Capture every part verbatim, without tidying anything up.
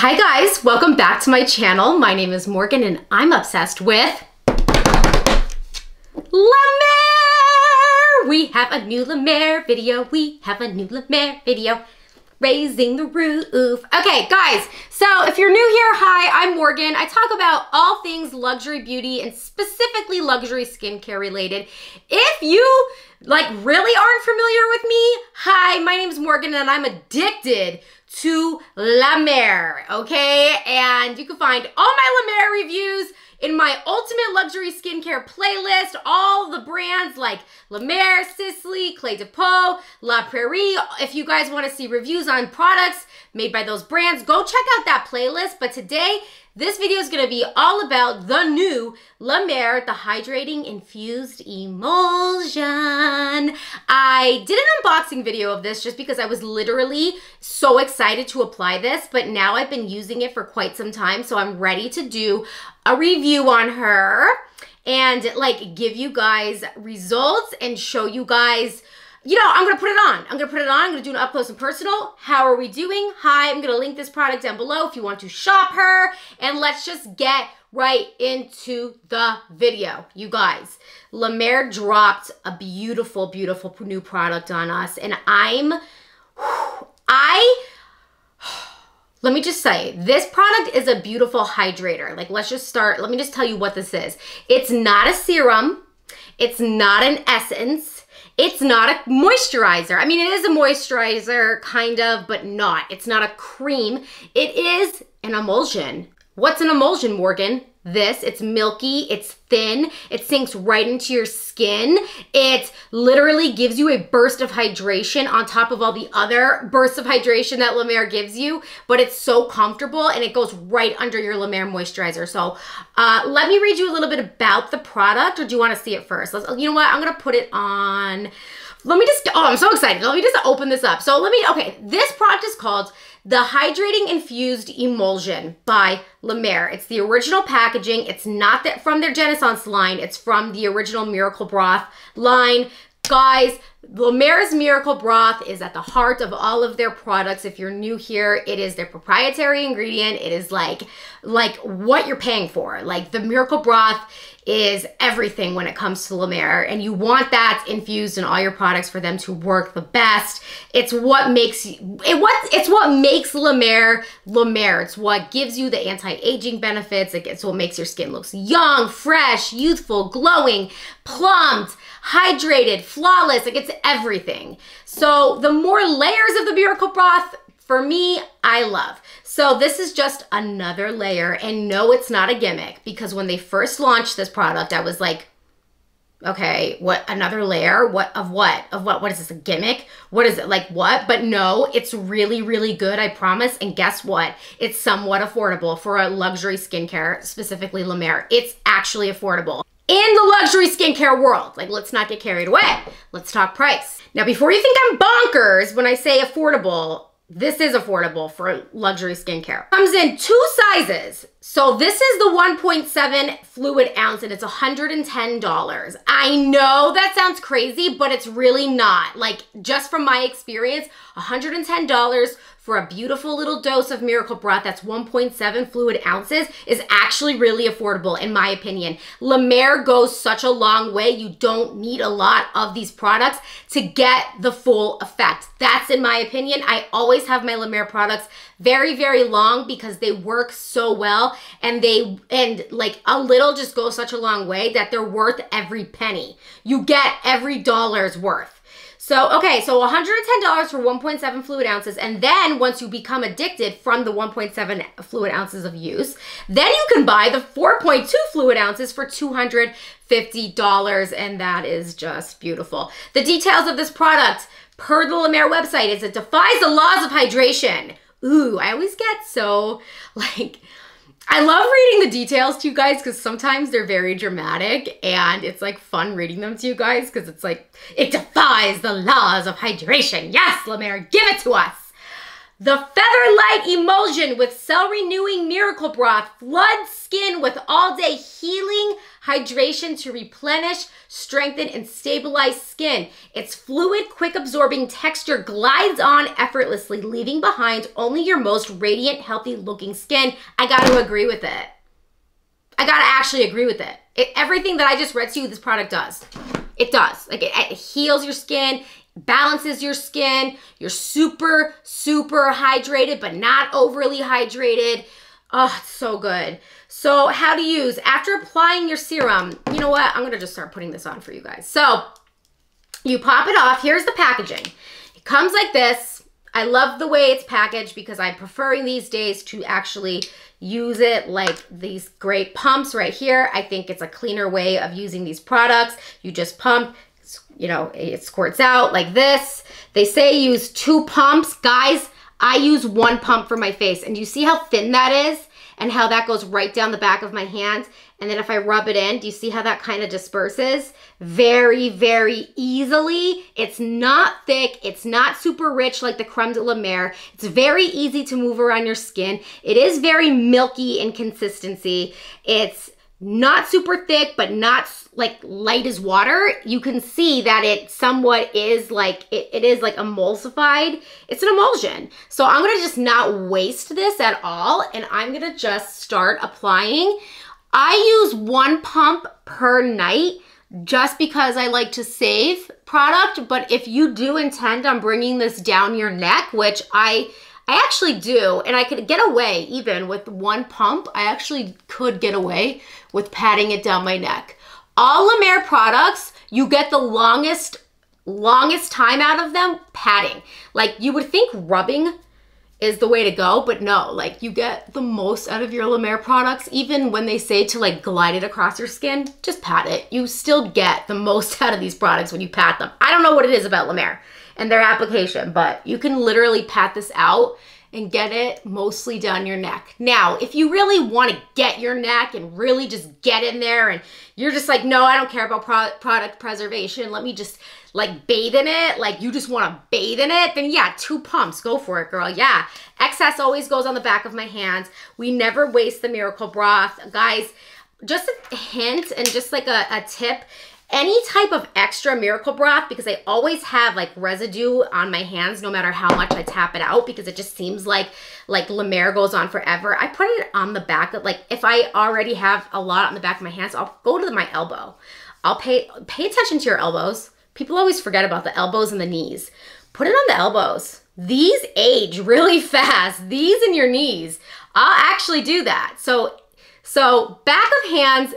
Hi guys, welcome back to my channel. My name is Morgan and I'm obsessed with La Mer. We have a new La Mer video. We have a new La Mer video. Raising the roof. Okay guys, so if you're new here, hi, I'm Morgan. I talk about all things luxury beauty and specifically luxury skincare related. If you like really aren't familiar with me, hi, my name's Morgan and I'm addicted to La Mer, okay? And you can find all my La Mer reviews in my ultimate luxury skincare playlist, all the brands like La Mer, Sisley, Clé de Peau, La Prairie. If you guys wanna see reviews on products made by those brands, go check out that playlist. But today, this video is gonna be all about the new La Mer, the Hydrating Infused Emulsion. I did an unboxing video of this just because I was literally so excited to apply this, but now I've been using it for quite some time, so I'm ready to do a review on her and like give you guys results and show you guys, you know, I'm gonna put it on. I'm gonna put it on. I'm gonna do an up close and personal. How are we doing? Hi, I'm gonna link this product down below if you want to shop her. And let's just get right into the video, you guys. La Mer dropped a beautiful, beautiful new product on us. And I'm, I, let me just say, this product is a beautiful hydrator. Like, let's just start. Let me just tell you what this is. It's not a serum. It's not an essence. It's not a moisturizer. I mean, it is a moisturizer, kind of, but not. It's not a cream. It is an emulsion. What's an emulsion, Morgan? This, it's milky, it's thin, it sinks right into your skin. It literally gives you a burst of hydration on top of all the other bursts of hydration that La Mer gives you, but it's so comfortable and it goes right under your La Mer moisturizer. So uh, let me read you a little bit about the product, or do you wanna see it first? Let's, you know what, I'm gonna put it on. Let me just, oh, I'm so excited. Let me just open this up. So let me, okay, this product is called The Hydrating Infused Emulsion by La Mer. It's the original packaging. It's not that from their Genaissance line. It's from the original Miracle Broth line. Guys, La Mer's Miracle Broth is at the heart of all of their products. If you're new here, it is their proprietary ingredient. It is like, like what you're paying for. Like the Miracle Broth is everything when it comes to La Mer, and you want that infused in all your products for them to work the best. It's what makes it what it's what makes La Mer La Mer. It's what gives you the anti-aging benefits. It's what makes your skin looks young, fresh, youthful, glowing, plumped, hydrated, flawless. Like it's everything. So the more layers of the Miracle Broth, for me, I love. So this is just another layer, and no, it's not a gimmick, because when they first launched this product, I was like, okay, what, another layer? What, of what? Of what, what is this, a gimmick? What is it, like what? But no, it's really, really good, I promise. And guess what? It's somewhat affordable for a luxury skincare, specifically La Mer. It's actually affordable. In the luxury skincare world, like let's not get carried away. Let's talk price. Now, before you think I'm bonkers when I say affordable, this is affordable for luxury skincare. Comes in two sizes. So this is the one point seven fluid ounce and it's one hundred ten dollars. I know that sounds crazy, but it's really not. Like just from my experience, one hundred ten dollars for a beautiful little dose of Miracle Broth that's one point seven fluid ounces is actually really affordable in my opinion. La Mer goes such a long way. You don't need a lot of these products to get the full effect. That's in my opinion. I always have my La Mer products very, very long because they work so well, and they, and like a little just goes such a long way that they're worth every penny. You get every dollar's worth. So, okay, so one hundred ten dollars for one point seven fluid ounces, and then once you become addicted from the one point seven fluid ounces of use, then you can buy the four point two fluid ounces for two hundred fifty dollars, and that is just beautiful. The details of this product, per the La Mer website, is it defies the laws of hydration. Ooh, I always get so, like, I love reading the details to you guys because sometimes they're very dramatic and it's like fun reading them to you guys because it's like, it defies the laws of hydration. Yes, La Mer, give it to us. The Featherlight Emulsion with Cell Renewing Miracle Broth floods skin with all-day healing hydration to replenish, strengthen, and stabilize skin. Its fluid, quick-absorbing texture glides on effortlessly, leaving behind only your most radiant, healthy-looking skin. I got to agree with it. I got to actually agree with it. it. Everything that I just read to you, this product does. It does. Like, it, it heals your skin, balances your skin. You're super, super hydrated, but not overly hydrated. Oh, it's so good. So how to use. After applying your serum, you know what? I'm going to just start putting this on for you guys. So you pop it off. Here's the packaging. It comes like this. I love the way it's packaged because I'm preferring these days to actually use it like these great pumps right here. I think it's a cleaner way of using these products. You just pump, you know, it squirts out like this. They say use two pumps. Guys, I use one pump for my face, and you see how thin that is and how that goes right down the back of my hand. And then if I rub it in, do you see how that kind of disperses? Very, very easily. It's not thick. It's not super rich like the Creme de la Mer. It's very easy to move around your skin. It is very milky in consistency. It's not super thick, but not like light as water. You can see that it somewhat is like, it, it is like emulsified. It's an emulsion. So I'm gonna just not waste this at all. And I'm gonna just start applying. I use one pump per night just because I like to save product. But if you do intend on bringing this down your neck, which I, I actually do, and I could get away even with one pump. I actually could get away with patting it down my neck. All La Mer products, you get the longest, longest time out of them patting. Like, you would think rubbing is the way to go, but no, like, you get the most out of your La Mer products. Even when they say to like glide it across your skin, just pat it. You still get the most out of these products when you pat them. I don't know what it is about La Mer and their application, but you can literally pat this out and get it mostly down your neck. Now, if you really want to get your neck and really just get in there and you're just like, no, I don't care about pro product preservation, let me just like bathe in it, like you just want to bathe in it, then yeah, two pumps, go for it, girl, yeah. Excess always goes on the back of my hands. We never waste the Miracle Broth. Guys, just a hint and just like a, a tip, any type of extra Miracle Broth, because I always have like residue on my hands no matter how much I tap it out, because it just seems like like La Mer goes on forever. I put it on the back of, like, if I already have a lot on the back of my hands, I'll go to my elbow. I'll pay pay attention to your elbows. People always forget about the elbows and the knees. Put it on the elbows. These age really fast. These and your knees. I'll actually do that. So so back of hands,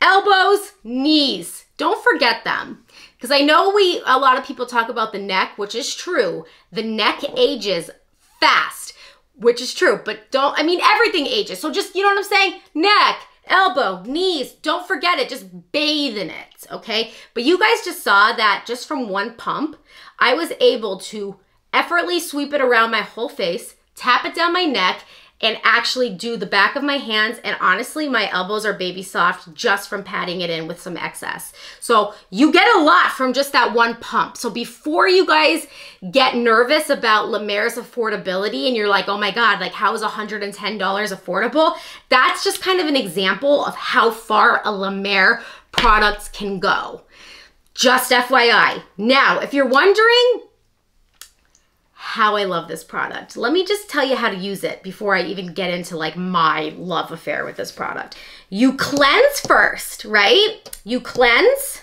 elbows, knees. Don't forget them, because I know we a lot of people talk about the neck, which is true. The neck ages fast, which is true, but don't, I mean, everything ages. So just, you know what I'm saying? Neck, elbow, knees, don't forget it. Just bathe in it, okay? But you guys just saw that just from one pump, I was able to effortlessly sweep it around my whole face, tap it down my neck, and actually do the back of my hands. And honestly, my elbows are baby soft just from patting it in with some excess. So you get a lot from just that one pump. So before you guys get nervous about La Mer's affordability and you're like, oh my God, like how is one hundred ten dollars affordable? That's just kind of an example of how far a La Mer products can go. Just F Y I. Now, if you're wondering how I love this product, let me just tell you how to use it before I even get into like my love affair with this product. You cleanse first, right? You cleanse,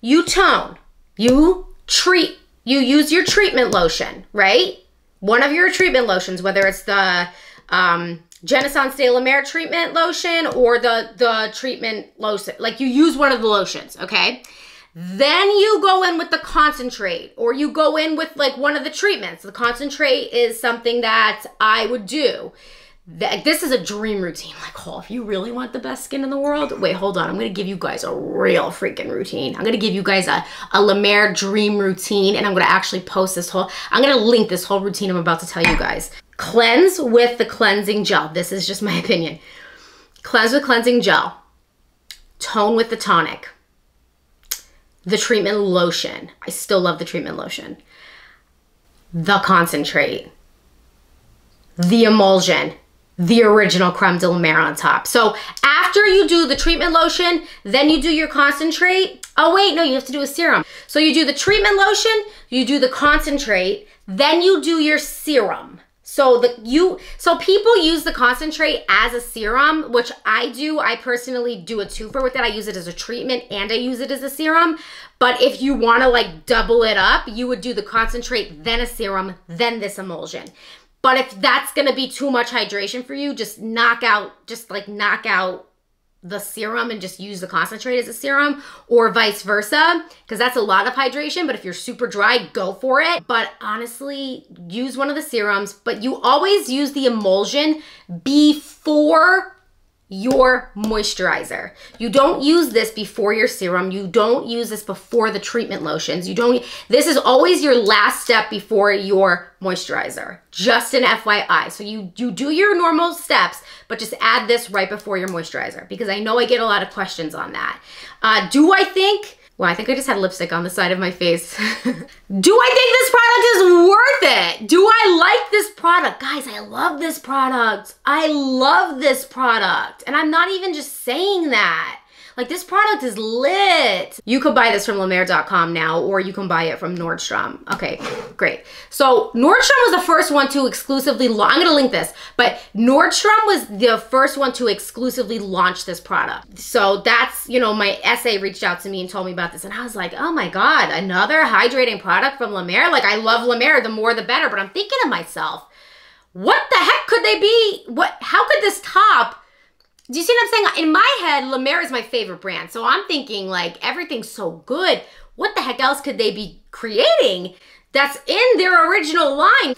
you tone, you treat, you use your treatment lotion, right? One of your treatment lotions, whether it's the um, Genaissance de la Mer treatment lotion or the, the treatment lotion, like you use one of the lotions, okay? Then you go in with the concentrate, or you go in with like one of the treatments. The concentrate is something that I would do. This is a dream routine. Like, oh, if you really want the best skin in the world, wait, hold on. I'm going to give you guys a real freaking routine. I'm going to give you guys a, a La Mer dream routine, and I'm going to actually post this whole, I'm going to link this whole routine I'm about to tell you guys. Cleanse with the cleansing gel. This is just my opinion. Cleanse with cleansing gel. Tone with the tonic. The treatment lotion. I still love the treatment lotion. The concentrate. The emulsion. the original creme de la mer on top. So after you do the treatment lotion, then you do your concentrate. Oh wait, no, you have to do a serum. So you do the treatment lotion, you do the concentrate, then you do your serum. So the you so people use the concentrate as a serum, which I do. I personally do a twofer with it. I use it as a treatment and I use it as a serum. But if you want to like double it up, you would do the concentrate, then a serum, then this emulsion. But if that's going to be too much hydration for you, just knock out, just like knock out the serum and just use the concentrate as a serum, or vice versa, because that's a lot of hydration. But if you're super dry, go for it. But honestly, use one of the serums, but you always use the emulsion before your moisturizer. You don't use this before your serum. You don't use this before the treatment lotions. You don't, this is always your last step before your moisturizer, just an F Y I. So you, you do your normal steps, but just add this right before your moisturizer, because I know I get a lot of questions on that. Uh, do I think, well, I think I just had lipstick on the side of my face. Do I think this product is worth it? Do I like this product? Guys, I love this product. I love this product. And I'm not even just saying that. Like, this product is lit. You could buy this from la mer dot com now, or you can buy it from Nordstrom. Okay, great. So Nordstrom was the first one to exclusively, I'm gonna link this, but Nordstrom was the first one to exclusively launch this product. So that's, you know, my S A reached out to me and told me about this, and I was like, oh my God, another hydrating product from La Mer? Like, I love La Mer, the more the better, but I'm thinking to myself, what the heck could they be? What? How could this top? Do you see what I'm saying? In my head, La Mer is my favorite brand. So I'm thinking like, everything's so good. What the heck else could they be creating that's in their original line?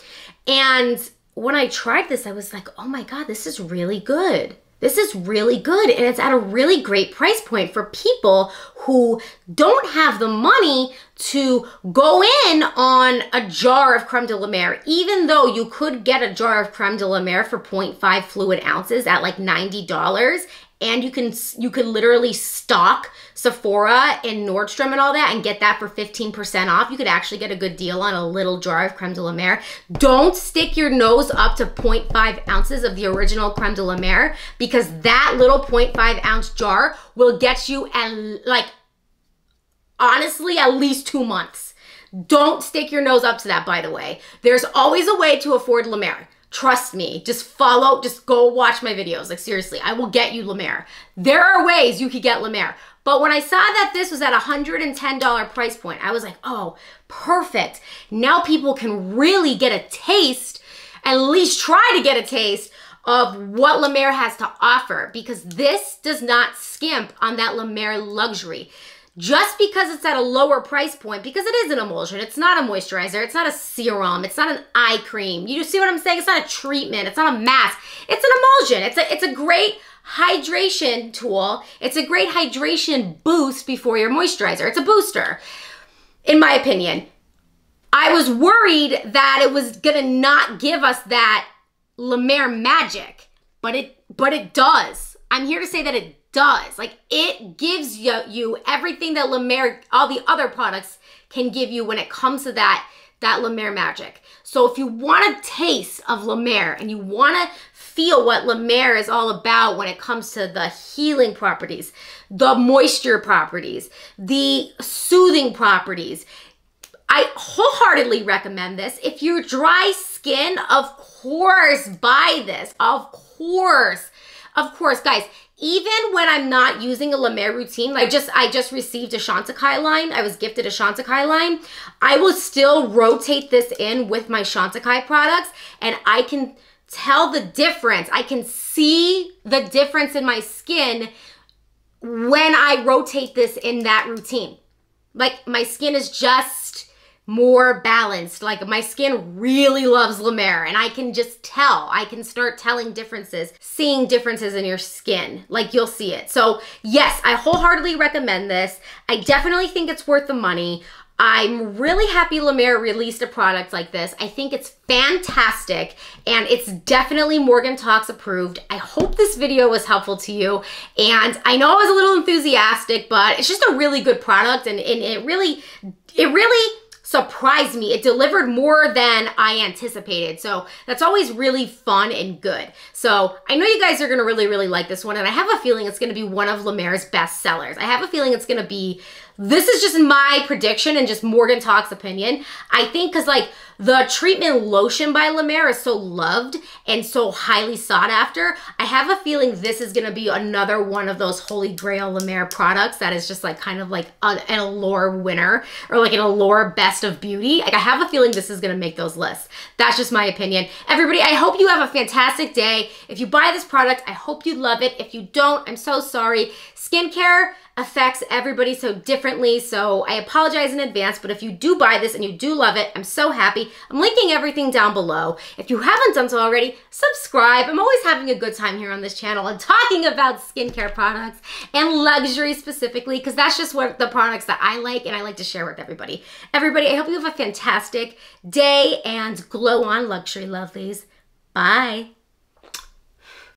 And when I tried this, I was like, oh my God, this is really good. This is really good. And it's at a really great price point for people who don't have the money to go in on a jar of creme de la mer, even though you could get a jar of creme de la mer for zero point five fluid ounces at like ninety dollars. And you can, you can literally stock Sephora and Nordstrom and all that and get that for fifteen percent off. You could actually get a good deal on a little jar of creme de la mer. Don't stick your nose up to zero point five ounces of the original creme de la mer, because that little zero point five ounce jar will get you at, like, honestly, at least two months. Don't stick your nose up to that, by the way. There's always a way to afford La Mer. Trust me, just follow, just go watch my videos. Like, seriously, I will get you La Mer. There are ways you could get La Mer. But when I saw that this was at a one hundred ten dollar price point, I was like, oh, perfect. Now people can really get a taste, at least try to get a taste of what La Mer has to offer, because this does not skimp on that La Mer luxury. Just because it's at a lower price point, because it is an emulsion, it's not a moisturizer, it's not a serum, it's not an eye cream. You see what I'm saying? It's not a treatment, it's not a mask, it's an emulsion. It's a, it's a great hydration tool. It's a great hydration boost before your moisturizer. It's a booster, in my opinion. I was worried that it was gonna not give us that La Mer magic, but it, but it does. I'm here to say that it does. Like, it gives you, you everything that La Mer, all the other products can give you when it comes to that, that La Mer magic. So if you want a taste of La Mer and you want to feel what La Mer is all about when it comes to the healing properties, the moisture properties, the soothing properties, I wholeheartedly recommend this. If you're dry skin, of course, buy this. Of course. Of course, guys. Even when I'm not using a La Mer routine, like just, I just received a Shantikai line. I was gifted a Shantikai line. I will still rotate this in with my Shantikai products, and I can tell the difference. I can see the difference in my skin when I rotate this in that routine. Like, my skin is just more balanced. Like, my skin really loves La Mer, and I can just tell. I can start telling differences, seeing differences in your skin. Like, you'll see it. So yes, I wholeheartedly recommend this. I definitely think it's worth the money. I'm really happy La Mer released a product like this. I think it's fantastic, and it's definitely Morgan Talks approved. I hope this video was helpful to you, and I know I was a little enthusiastic, but it's just a really good product, and, and it really, it really surprised me. It delivered more than I anticipated. So that's always really fun and good. So I know you guys are gonna really, really like this one, and I have a feeling it's gonna be one of Lemaire's best sellers. I have a feeling it's gonna be, this is just my prediction and just Morgan Talk's opinion. I think, cause like the treatment lotion by La Mer is so loved and so highly sought after. I have a feeling this is gonna be another one of those holy grail La Mer products that is just like kind of like a, an Allure winner or like an Allure best of beauty. Like I have a feeling this is gonna make those lists. That's just my opinion. Everybody, I hope you have a fantastic day. If you buy this product, I hope you love it. If you don't, I'm so sorry. Skincare affects everybody so differently, so I apologize in advance, but if you do buy this and you do love it, I'm so happy. I'm linking everything down below. If you haven't done so already, subscribe. I'm always having a good time here on this channel and talking about skincare products and luxury specifically, because that's just what the products that I like and I like to share with everybody. Everybody, I hope you have a fantastic day and glow on, luxury lovelies. Bye.